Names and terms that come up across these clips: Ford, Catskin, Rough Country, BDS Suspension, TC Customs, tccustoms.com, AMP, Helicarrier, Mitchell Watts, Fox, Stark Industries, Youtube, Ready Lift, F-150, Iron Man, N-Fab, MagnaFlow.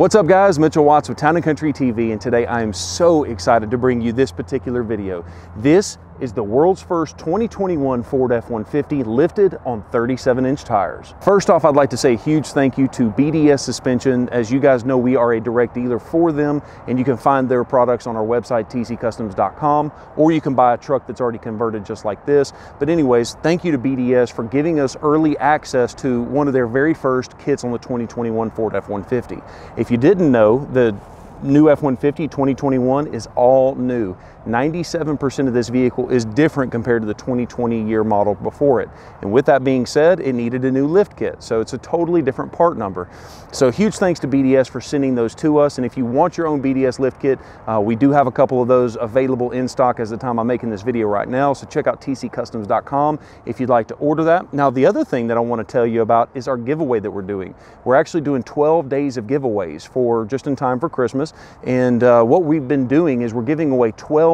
What's up guys, Mitchell Watts with Town & Country TV, and today I am so excited to bring you this particular video. This is the world's first 2021 Ford F-150 lifted on 37-inch tires. First off, I'd like to say a huge thank you to BDS Suspension. As you guys know, we are a direct dealer for them, and you can find their products on our website, tccustoms.com, or you can buy a truck that's already converted just like this. But anyways, thank you to BDS for giving us early access to one of their very first kits on the 2021 Ford F-150. If you didn't know, the new F-150 2021 is all new. 97% of this vehicle is different compared to the 2020 year model before it. And with that being said, it needed a new lift kit. So it's a totally different part number. So huge thanks to BDS for sending those to us. And if you want your own BDS lift kit, we do have a couple of those available in stock as the time I'm making this video right now. So check out tccustoms.com if you'd like to order that. Now, the other thing that I want to tell you about is our giveaway that we're doing. We're actually doing 12 days of giveaways for just in time for Christmas. And what we've been doing is we're giving away 12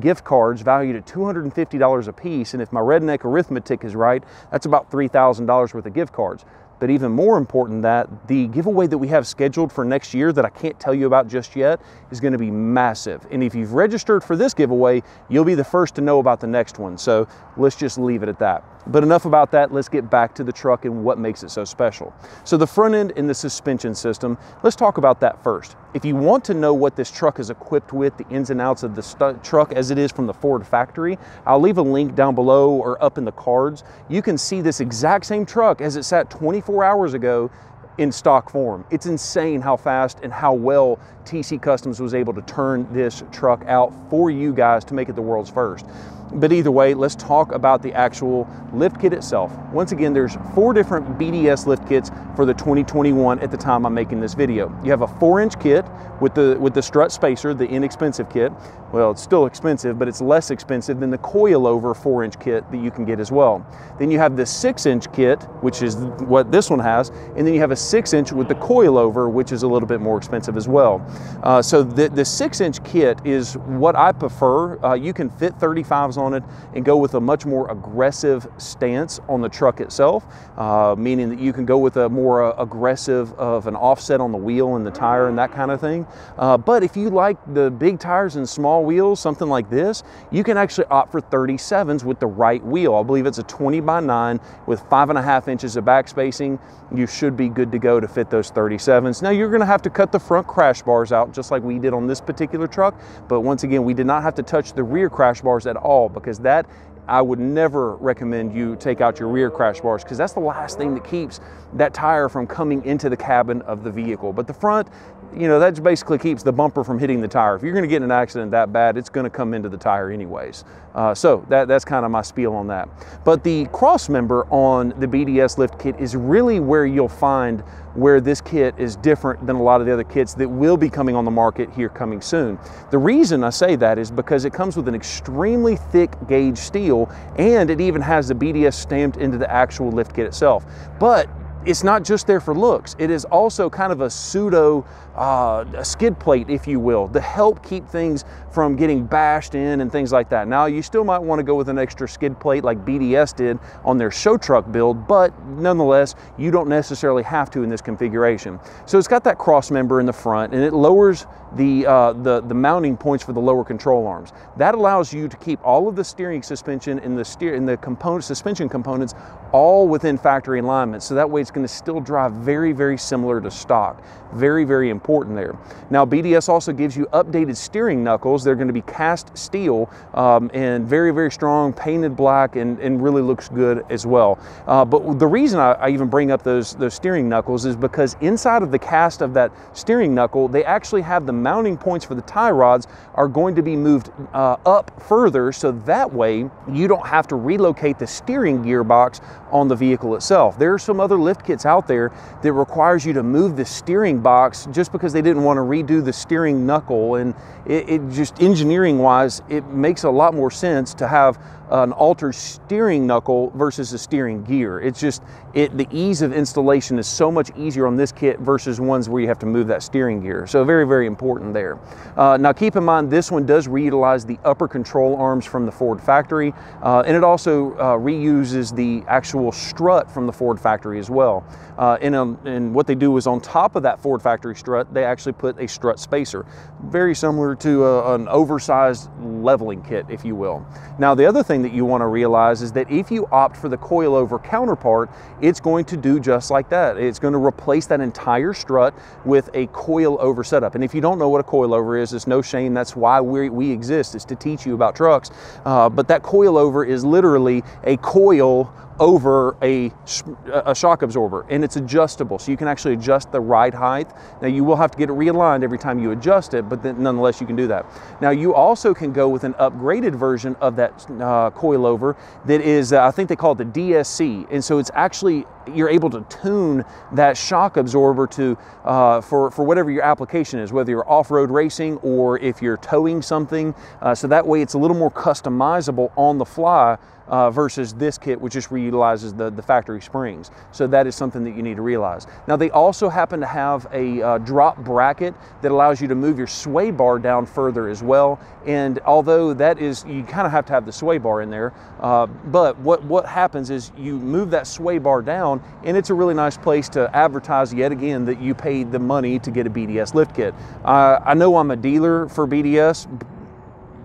gift cards valued at $250 a piece. And if my redneck arithmetic is right, that's about $3,000 worth of gift cards. But even more important than that, the giveaway that we have scheduled for next year that I can't tell you about just yet is going to be massive. And if you've registered for this giveaway, you'll be the first to know about the next one. So let's just leave it at that. But enough about that, let's get back to the truck and what makes it so special. So the front end and the suspension system, let's talk about that first. If you want to know what this truck is equipped with, the ins and outs of the truck as it is from the Ford factory, I'll leave a link down below or up in the cards. You can see this exact same truck as it sat 24 hours ago in stock form. It's insane how fast and how well TC Customs was able to turn this truck out for you guys to make it the world's first. But either way, let's talk about the actual lift kit itself. Once again, there's 4 different BDS lift kits for the 2021 at the time I'm making this video. You have a 4-inch kit with the strut spacer, the inexpensive kit. Well, it's still expensive, but it's less expensive than the coilover 4-inch kit that you can get as well. Then you have the 6-inch kit, which is what this one has, and then you have a 6-inch with the coilover, which is a little bit more expensive as well. So the 6-inch kit is what I prefer. You can fit 35s on it and go with a much more aggressive stance on the truck itself, meaning that you can go with a more aggressive of an offset on the wheel and the tire and that kind of thing. But if you like the big tires and small wheels, something like this, you can actually opt for 37s with the right wheel. I believe it's a 20x9 with 5.5 inches of back spacing. You should be good to go to fit those 37s. Now you're going to have to cut the front crash bars out just like we did on this particular truck. But once again, we did not have to touch the rear crash bars at all, because that, I would never recommend you take out your rear crash bars, because that's the last thing that keeps that tire from coming into the cabin of the vehicle. But the front, you know, that basically keeps the bumper from hitting the tire. If you're going to get in an accident that bad, it's going to come into the tire anyways. So that's kind of my spiel on that. But the cross member on the BDS lift kit is really where you'll find where this kit is different than a lot of the other kits that will be coming on the market here coming soon. The reason I say that is because it comes with an extremely thick gauge steel, and it even has the BDS stamped into the actual lift kit itself. But it's not just there for looks. It is also kind of a pseudo skid plate, if you will, to help keep things from getting bashed in and things like that. Now, you still might want to go with an extra skid plate like BDS did on their show truck build, but nonetheless, you don't necessarily have to in this configuration. So it's got that cross member in the front, and it lowers the mounting points for the lower control arms. That allows you to keep all of the steering suspension and the suspension components all within factory alignment. So that way it's going to still drive very, very similar to stock. Very, very important there. Now, BDS also gives you updated steering knuckles. They're going to be cast steel and very, very strong, painted black, and really looks good as well. But the reason I even bring up those steering knuckles is because inside of the cast of that steering knuckle, they actually have the mounting points for the tie rods are going to be moved up further, so that way you don't have to relocate the steering gearbox on the vehicle itself. There are some other lift kits out there that requires you to move the steering box just because they didn't want to redo the steering knuckle, and it just engineering wise, it makes a lot more sense to have an altered steering knuckle versus a steering gear. It's just, the ease of installation is so much easier on this kit versus ones where you have to move that steering gear. So very, very important there. Now keep in mind, this one does reutilize the upper control arms from the Ford factory, and it also reuses the actual strut from the Ford factory as well. And what they do is on top of that Ford factory strut, they actually put a strut spacer, very similar to an oversized leveling kit, if you will. Now the other thing that you want to realize is that if you opt for the coilover counterpart, it's going to do just like that. It's going to replace that entire strut with a coilover setup. And if you don't know what a coilover is, it's no shame. That's why we exist, is to teach you about trucks. But that coilover is literally a coil over a shock absorber, and it's adjustable, so you can actually adjust the ride height. Now you will have to get it realigned every time you adjust it, but then nonetheless you can do that. Now you also can go with an upgraded version of that coilover that is, I think they call it the DSC, and so it's actually, you're able to tune that shock absorber to for whatever your application is, whether you're off-road racing or if you're towing something, so that way it's a little more customizable on the fly versus this kit, which just reutilizes the factory springs. So that is something that you need to realize. Now they also happen to have a drop bracket that allows you to move your sway bar down further as well. And although that is, you kind of have to have the sway bar in there, but what happens is you move that sway bar down, and it's a really nice place to advertise yet again that you paid the money to get a BDS lift kit. I know I'm a dealer for BDS,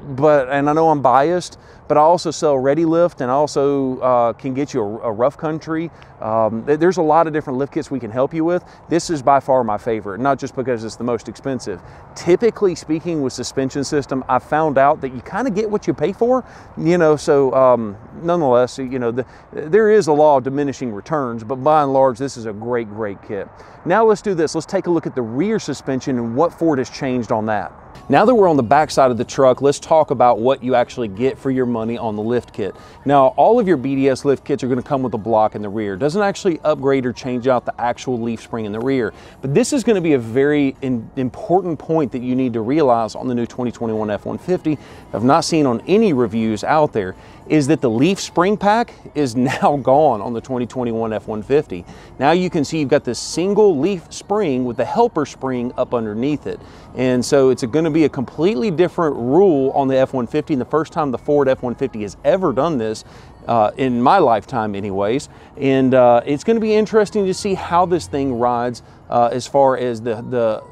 and I know I'm biased, but I also sell Ready Lift, and I also can get you a Rough Country. There's a lot of different lift kits we can help you with. This is by far my favorite, not just because it's the most expensive. Typically speaking with suspension system, I found out that you kind of get what you pay for, you know, so nonetheless, you know, there is a law of diminishing returns, but by and large, this is a great, great kit. Now let's do this. Let's take a look at the rear suspension and what Ford has changed on that. Now that we're on the back side of the truck, let's talk about what you actually get for your money on the lift kit. Now, all of your BDS lift kits are going to come with a block in the rear. It doesn't actually upgrade or change out the actual leaf spring in the rear, but this is going to be a very important point that you need to realize on the new 2021 F-150. I've not seen on any reviews out there, is that the leaf spring pack is now gone on the 2021 F-150. Now you can see you've got this single leaf spring with the helper spring up underneath it. And so it's going to be a completely different rule on the F-150, and the first time the Ford F-150 has ever done this, in my lifetime anyways. And it's going to be interesting to see how this thing rides as far as the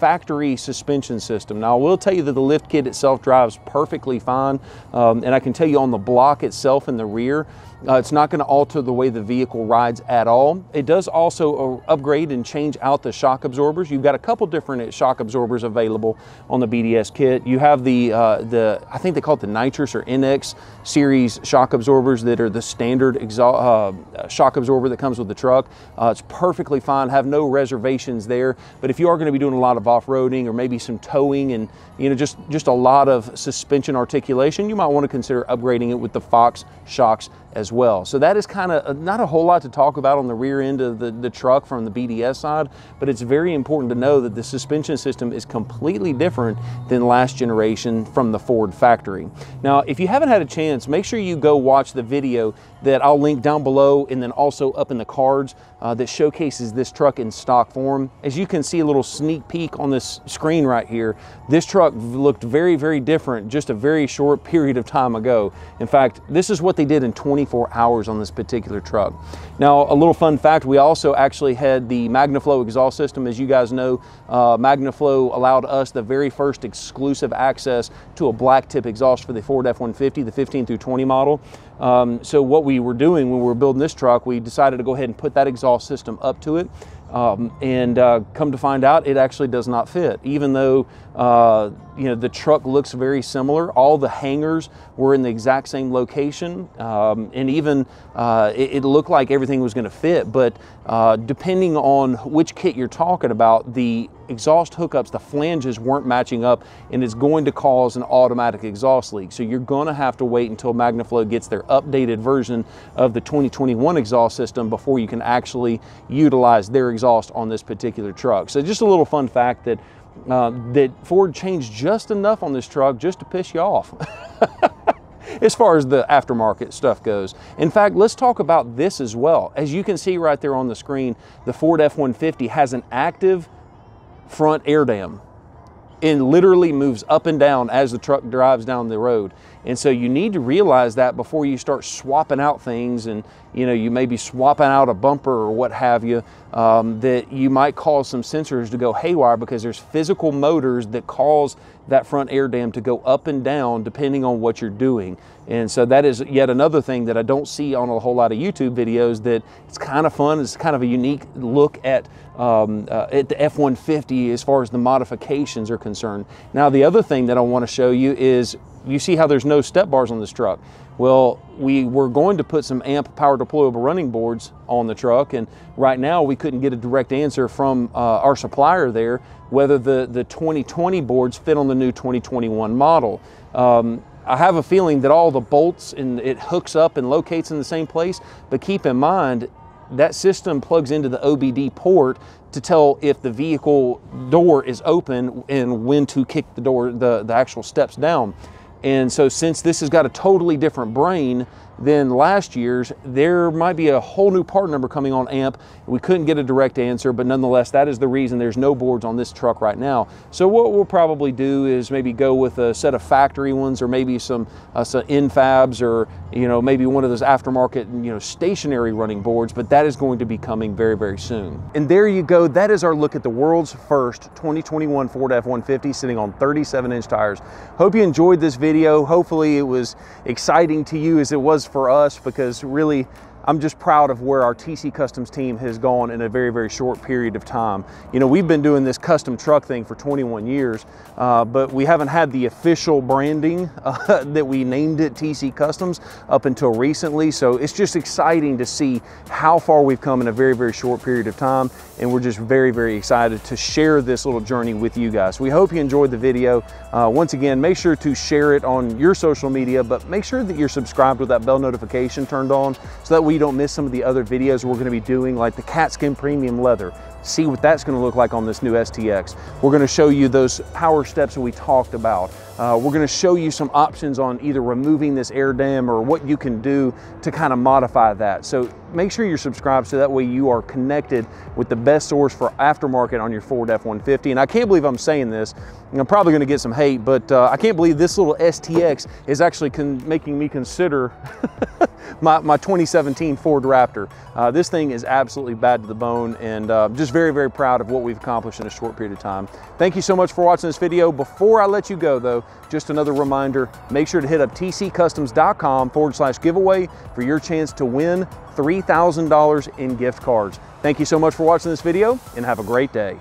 factory suspension system. Now I will tell you that the lift kit itself drives perfectly fine, and I can tell you on the block itself in the rear, it's not going to alter the way the vehicle rides at all. It does also upgrade and change out the shock absorbers. You've got a couple different shock absorbers available on the BDS kit. You have the I think they call it the nitrous or NX series shock absorbers that are the standard shock absorber that comes with the truck. It's perfectly fine, have no reservations there, but if you are going to be doing a lot of off-roading or maybe some towing and, you know, just a lot of suspension articulation, you might want to consider upgrading it with the Fox shocks as well. So that is kind of not a whole lot to talk about on the rear end of the truck from the BDS side, but it's very important to know that the suspension system is completely different than last generation from the Ford factory. Now, if you haven't had a chance, make sure you go watch the video that I'll link down below and then also up in the cards that showcases this truck in stock form. As you can see, a little sneak peek on this screen right here, this truck looked very, very different just a very short period of time ago. In fact, this is what they did in 24 hours on this particular truck. Now, a little fun fact, we also actually had the MagnaFlow exhaust system. As you guys know, MagnaFlow allowed us the very first exclusive access to a black tip exhaust for the Ford F-150, the 15 through 20 model. So what we were doing when we were building this truck, we decided to go ahead and put that exhaust system up to it. Come to find out, it actually does not fit. Even though you know, the truck looks very similar, all the hangers were in the exact same location, and even it looked like everything was going to fit. But depending on which kit you're talking about, the exhaust hookups, the flanges weren't matching up, and it's going to cause an automatic exhaust leak. So you're going to have to wait until MagnaFlow gets their updated version of the 2021 exhaust system before you can actually utilize their exhaust on this particular truck. So just a little fun fact that that Ford changed just enough on this truck just to piss you off. as far as the aftermarket stuff goes. In fact, let's talk about this as well. As you can see right there on the screen, the Ford F-150 has an active front air dam. It literally moves up and down as the truck drives down the road. And so you need to realize that before you start swapping out things, and you know, you may be swapping out a bumper or what have you, that you might cause some sensors to go haywire, because there's physical motors that cause that front air dam to go up and down depending on what you're doing. And so that is yet another thing that I don't see on a whole lot of YouTube videos, that it's kind of fun. It's kind of a unique look at the F-150 as far as the modifications are concerned. Now, the other thing that I want to show you is, you see how there's no step bars on this truck. Well, we were going to put some AMP power deployable running boards on the truck, and right now we couldn't get a direct answer from our supplier there whether the 2020 boards fit on the new 2021 model. I have a feeling that all the bolts and it hooks up and locates in the same place, but keep in mind that system plugs into the OBD port to tell if the vehicle door is open and when to kick the door, the actual steps down. And so since this has got a totally different brain than last year's, there might be a whole new part number coming on AMP. We couldn't get a direct answer, but nonetheless, that is the reason there's no boards on this truck right now. So what we'll probably do is maybe go with a set of factory ones, or maybe some N-Fabs, or you know, maybe one of those aftermarket, you know, stationary running boards, but that is going to be coming very, very soon. And there you go. That is our look at the world's first 2021 Ford F-150 sitting on 37-inch tires. Hope you enjoyed this video. Hopefully it was exciting to you as it was for us, because really I'm just proud of where our TC Customs team has gone in a very, very short period of time. You know, we've been doing this custom truck thing for 21 years, but we haven't had the official branding that we named it TC Customs up until recently. So it's just exciting to see how far we've come in a very, very short period of time. And we're just very, very excited to share this little journey with you guys. We hope you enjoyed the video. Once again, make sure to share it on your social media, but make sure that you're subscribed with that bell notification turned on so that we you don't miss some of the other videos we're going to be doing, like the Catskin premium leather. See what that's going to look like on this new STX. We're going to show you those power steps that we talked about. We're going to show you some options on either removing this air dam or what you can do to kind of modify that. So make sure you're subscribed so that way you are connected with the best source for aftermarket on your Ford F-150. And I can't believe I'm saying this, and I'm probably going to get some hate, but I can't believe this little STX is actually making me consider my 2017 Ford Raptor. This thing is absolutely bad to the bone, and just very, very proud of what we've accomplished in a short period of time. Thank you so much for watching this video. Before I let you go though, just another reminder, make sure to hit up tccustoms.com/giveaway for your chance to win $3,000 in gift cards. Thank you so much for watching this video, and have a great day.